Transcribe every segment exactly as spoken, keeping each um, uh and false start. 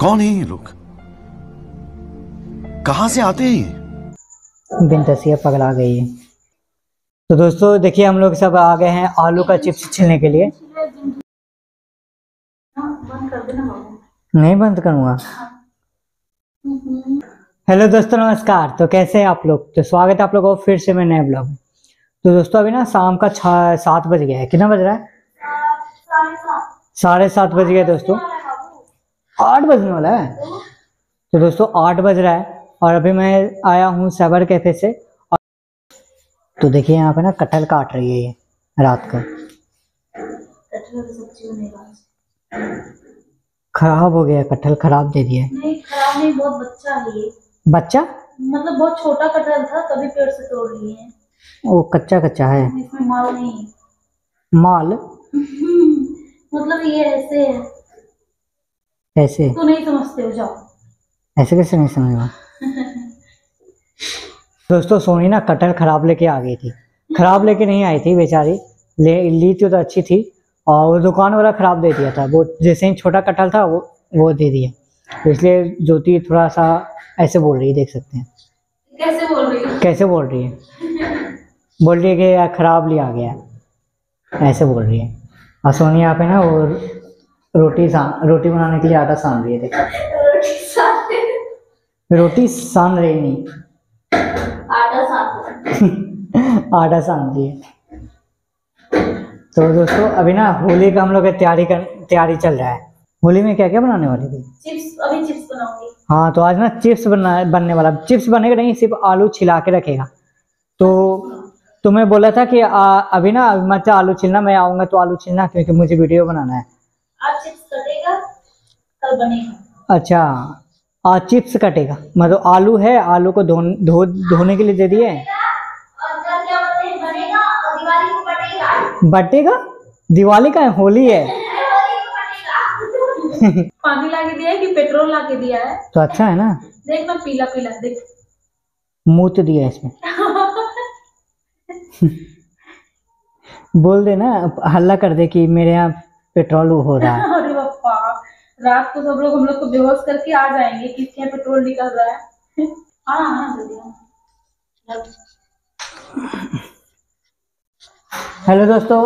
कौन है ये लोग, कहाँ से आते हैं ये? बिंदासिया पगला आ गई है। तो दोस्तों देखिए हम लोग सब आ गए हैं आलू का चिप्स छीलने के लिए। नहीं बंद करूँगा। हेलो दोस्तों नमस्कार, तो कैसे हैं आप लोग? तो स्वागत है आप लोगों को फिर से मेरे नए ब्लॉग में। तो दोस्तों अभी ना शाम का छः सात बज गया है। कितना बज रहा है? साढ़े सात बज गया दोस्तों, आठ बजने वाला है। तो दोस्तों आठ बज रहा है और अभी मैं आया हूँ साइबर कैफे से। तो देखिए यहाँ पे ना कटहल काट रही है ये रात को, खराब हो गया कटहल, खराब दे दिया। नहीं खराब नहीं, बहुत बच्चा है ये। बच्चा मतलब बहुत छोटा कटहल था तभी पेड़ से तोड़ लिए हैं। वो कच्चा कच्चा है, इसमें माल नहीं। माल मतलब ये ऐसे है। ऐसे तो नहीं समझते हो, जाओ। ऐसे कैसे नहीं समझ दोस्तों सोनी ना कटहल खराब लेके आ गई थी, खराब लेके नहीं आई थी बेचारी, ले ली थी तो अच्छी थी। और वो दुकान वाला खराब दे दिया था, वो जैसे ही छोटा कटहल था वो वो दे दिया। तो इसलिए ज्योति थोड़ा सा ऐसे बोल रही है, देख सकते हैं कैसे बोल रही है, कैसे बोल रही है बोल रही है कि यार खराब लिया गया, ऐसे बोल रही है। और सोनी यहाँ पे ना वो रोटी रोटी बनाने के लिए आटा सान रही है, देखो रोटी सान रही नहीं आटा सान आटा सान रही है। तो दोस्तों अभी ना होली का हम लोग तैयारी कर तैयारी चल रहा है। होली में क्या क्या बनाने वाली थी? चिप्स, अभी चिप्स बनाऊंगी। हाँ तो आज ना चिप्स बना बनने वाला, चिप्स बनेगा नहीं, सिर्फ आलू छिला के रखेगा। तो तुम्हें बोला था कि आ, अभी ना मत आलू छिलना, मैं आऊंगा तो आलू छिलना, क्योंकि मुझे वीडियो बनाना है। आज चिप्स कटेगा कल बनेगा। अच्छा आज चिप्स कटेगा, मतलब आलू है, आलू को धोने के लिए दे दिए। बटेगा दिवाली का है, होली है। पानी लाके दिया है कि पेट्रोल लाके दिया है? तो अच्छा है ना, देख ना पीला पीला, देख मूत दिया है इसमें। बोल दे ना, हल्ला कर दे कि मेरे यहाँ पेट्रोल हो रहा है। अरे बापा, रात को सब लोग हम लोग को बेहोश करके आ जाएंगे, किसके यहाँ पेट्रोल निकल रहा है। हाँ हाँ। हेलो दोस्तों,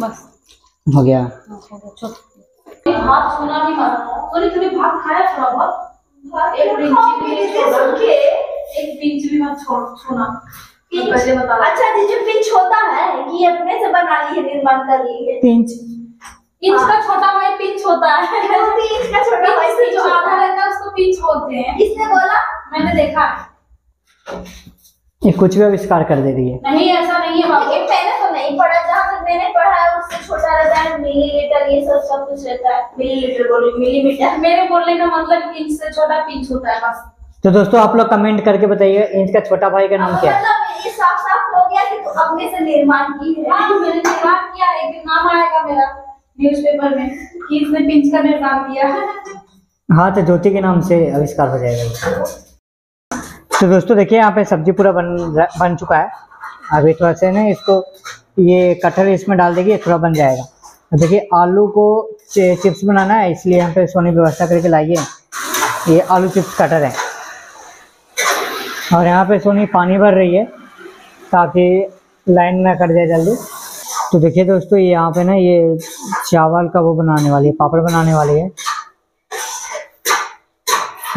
बस हो गया। भाग सुना भी मत, तूने भाग खाया थोड़ा बहुत, एक पिंच भी मत छोड़ सुना। पहले बता। अच्छा जो पिंच होता है कि अपने से बना ली है, निर्माण कर ली है। पिंच इंच का छोटा भाई पिंच होता है, इंच का छोटा भाई से जो आधा रहता है उसको पिंच होते हैं। इसने बोला, मैंने देखा। ये कुछ भी आविष्कार कर दे रही है। नहीं ऐसा नहीं है बाबू, लेकिन मैंने तो नहीं पढ़ा, जहाँ तक मैंने पढ़ा है उससे छोटा रहता है मिलीलीटर, ये सब सब कुछ रहता है। मिलीलीटर बोलो, मिलीमीटर। मेरे बोलने का मतलब इंच से छोटा पिंच होता है बस। तो दोस्तों आप लोग कमेंट करके बताइए इंच का छोटा भाई का नाम क्या है। साफ साफ हो गया कि तू अपने से निर्माण की है। मैंने निर्माण किया, एक दिन नाम आएगा मेरा न्यूज़पेपर में कि इसने पिंच का निर्माण किया है। हाँ तो ज्योति के नाम से आविष्कार हो जाएगा। तो दोस्तों देखिए यहाँ पे सब्जी पूरा बन बन चुका है। अभी थोड़ा सा ना इसको ये कटहल इसमें डाल देगी, थोड़ा बन जाएगा। तो देखिए आलू को चिप्स बनाना है, इसलिए यहाँ पे सोनी व्यवस्था करके लाइए। ये आलू चिप्स कटर है और यहाँ पे सोनी पानी भर रही है ताकि लाइन ना कट जाए जल्दी। तो देखिए दोस्तों ये यहाँ पे ना ये चावल का वो बनाने वाली है, पापड़ बनाने वाली है।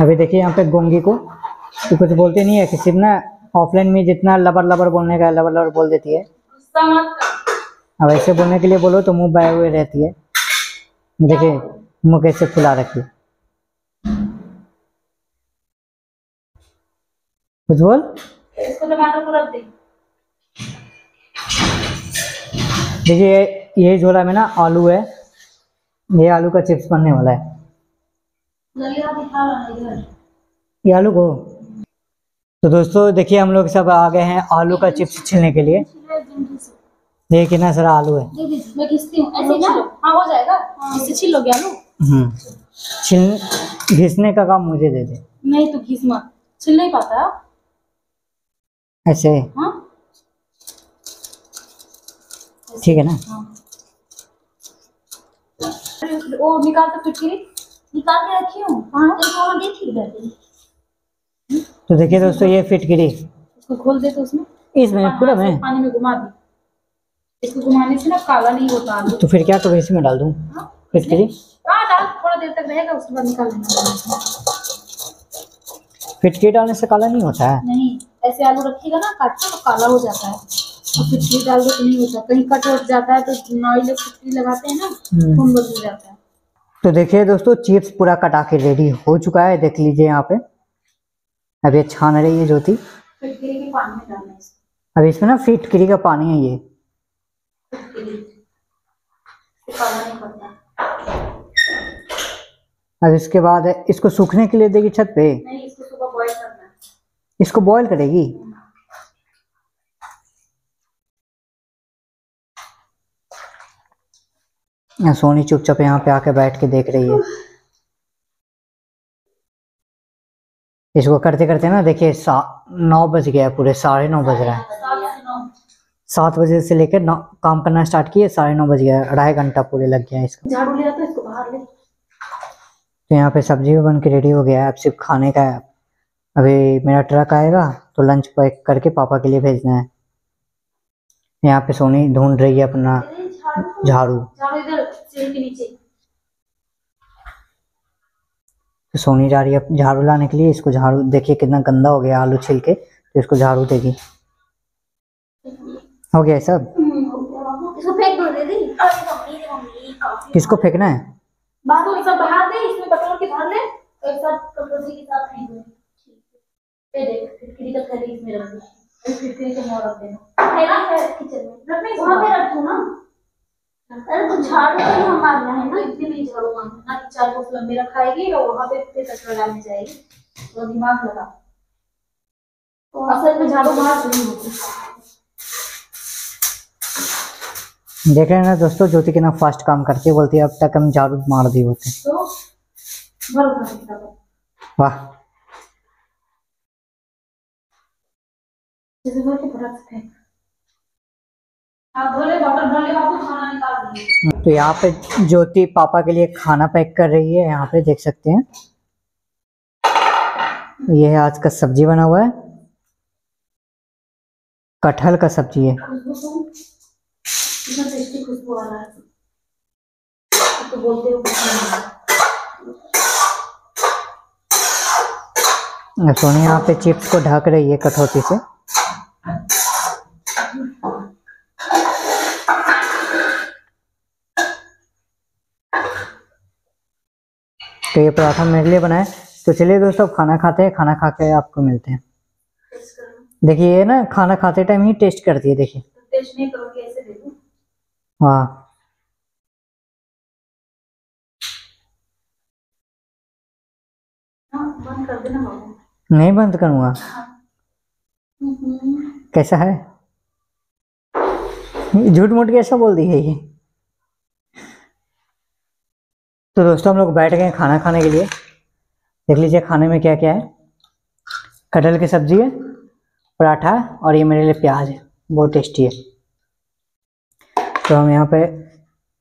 अभी देखिए यहाँ पे गोंगी को तो कुछ बोलते नहीं है, कि सिर्फ ना ऑफलाइन में जितना लबर लबर बोलने का है लबर लबर बोल देती है। अब ऐसे बोलने के लिए बोलो तो मुंह बाए हुए रहती है। देखिए मुँह कैसे फुला रखी। कुछ बोल, देखिए ये झोला में ना आलू है, ये आलू का चिप्स बनने वाला है, ये आलू को। तो दोस्तों देखिए हम लोग सब आ गए हैं आलू का चिप्स छिलने के लिए। ये कितना सारा आलू है, मैं घिसती हूं ऐसे ना। हाँ हो जाएगा, इससे छिल लोगे आलू। हम्म, छिल घिसने का काम मुझे दे दे। नहीं तो घिस मत, छिल नहीं पाता ऐसे। हाँ ठीक है ना। और निकाल तो फिटकरी निकाल के रखी हूँ। हाँ तो देखिए इधर, तो देखिए दोस्तों ये फिटकरी, इसको खोल दे तो उसमें इसमें पूरा में पानी में घुमा दो। इसको घुमाने से ना काला नहीं होता आलू। तो फिर क्या करूँ, इसी में डाल दूँ फिटकरी? हाँ डाल, थोड़ा देर तक रहेगा उसके बाद निकाल लेना। फिटकरी डालने से काला नहीं होता है? नहीं, ऐसे आलू रखिएगा ना काट के तो काला हो जाता है। और फिटकरी डाल दो तो नहीं होता, कहीं कट हो जाता है तो नॉइल फिटकरी लगाते हैं ना, खून बदल जाता है। तो देखिए दोस्तों चिप्स पूरा कटा के रेडी हो चुका है, देख लीजिए यहाँ पे। अब ये छान रही है ज्योति, फिटकरी के पानी में डालना है। अब इसमें ना फिटकरी का पानी है ये, अब इसके बाद इसको सूखने के लिए देगी छत पे। नहीं, इसको सुबह बॉईल करना है। इसको बॉईल करेगी? सोनी चुपचाप यहाँ पे आके बैठ के देख रही है। इसको करते करते ना देखिए नौ बज गया, पूरे साढ़े नौ बज रहा है। सात बजे से लेकर नौ काम करना स्टार्ट किया, साढ़े नौ बज गया, अढ़ाई घंटा पूरे लग गया इसको। झाड़ू ले आता, इसको बाहर ले। तो यहाँ पे सब्जी भी बन के रेडी हो गया है, अब सिर्फ खाने का है। अभी मेरा ट्रक आएगा तो लंच पैक करके पापा के लिए भेजना है। यहाँ पे सोनी ढूंढ रही है अपना झाड़ू, इधर सीढ़ी के नीचे। सोनी जा रही है झाड़ू लाने के लिए। इसको झाड़ू देखिए कितना गंदा हो गया, आलू छिल के, तो इसको झाड़ू देगी। हो गया सब? इसको फेंक दो दीदी। किसको फेंकना है? बाहर दे, इसमें पकड़ के भर ले, एक साथ कटोरी के साथ फेंक दे। ये देख खिड़की तक करी, इसमें रख दे, खिड़की के मोड़ रख देना है ना, किचन में रखने वहां पे रख दूं ना। अरे तो झाड़ू तो हम मारना है ना, इतने में झाड़ू मारना ना, चार को लंबे रखाएगी और वहां पे फिर कचरा डालने जाएगी, तो दिमाग लगा। तो असल में झाड़ू मार नहीं होती। देख रहे हैं ना दोस्तों, ज्योति कितना फास्ट काम करती है, बोलती है अब तक हम झाड़ू मार दिए होते। तो वाह, जैसे बोल के बड़ा है। भोले डॉक्टर भोले बाबू खाना निकाल दिए। तो यहाँ पे ज्योति पापा के लिए खाना पैक कर रही है, यहाँ पे देख सकते हैं। यह है आज का सब्जी बना हुआ है, कटहल का सब्जी है। सोनी यहाँ पे चिप्स को ढक रही है कटोरी से। तो ये पराठा मेरे लिए बनाए। तो चलिए दोस्तों खाना खाते हैं, खाना खा के आपको मिलते हैं। देखिए ये ना खाना खाते टाइम ही टेस्ट करती है, देखिए। टेस्ट नहीं करोगे ऐसे देखो। वाह, बंद कर देना बाबू। नहीं बंद करूँगा। कैसा है? झूठ मूठ कैसा बोल दी है ये। तो दोस्तों हम लोग बैठ गए खाना खाने के लिए। देख लीजिए खाने में क्या क्या है। कटहल की सब्जी है, पराठा है, और ये मेरे लिए प्याज है, बहुत टेस्टी है। तो हम यहाँ पे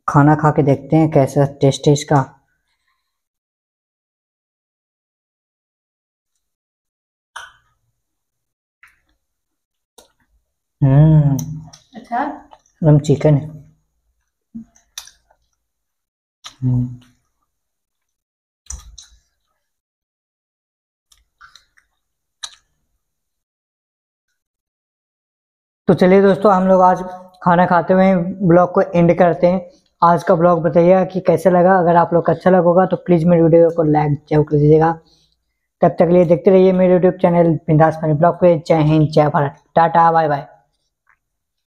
खाना खा के देखते हैं कैसा टेस्ट है इसका। हम्म, अच्छा एकदम चिकन है। तो चलिए दोस्तों हम लोग आज खाना खाते हुए ब्लॉग को एंड करते हैं। आज का ब्लॉग बताइएगा कि कैसा लगा। अगर आप लोग अच्छा लगा तो प्लीज़ मेरे वीडियो को लाइक जरूर कर दीजिएगा। तब तक के लिए देखते रहिए मेरे YouTube channel Bindaas family blog पे। जय हिंद, जय भारत, टाटा, बाय बाय।